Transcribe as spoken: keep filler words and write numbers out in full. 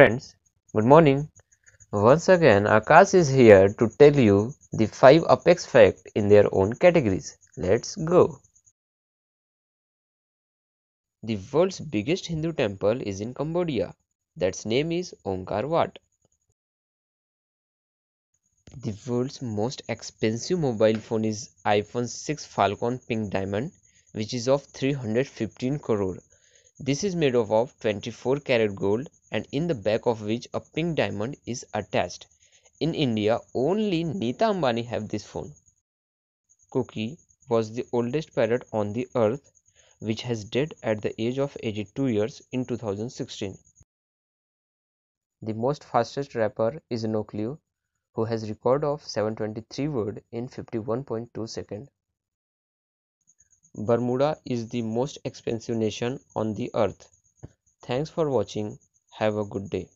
friends, good morning. Once again, Akash is here to tell you the five Apex facts in their own categories. Let's go. The world's biggest Hindu temple is in Cambodia. That's name is Angkor Wat. The world's most expensive mobile phone is iPhone six Falcon Pink Diamond, which is of three hundred fifteen crore. This is made up of twenty-four karat gold, and in the back of which a pink diamond is attached. In India, only Nita Ambani have this phone. Cookie was the oldest parrot on the earth, which has died at the age of eighty-two years in two thousand sixteen. The most fastest rapper is Nokleu, who has record of seven hundred twenty-three words in fifty-one point two seconds. Bermuda is the most expensive nation on the earth. Thanks for watching. Have a good day.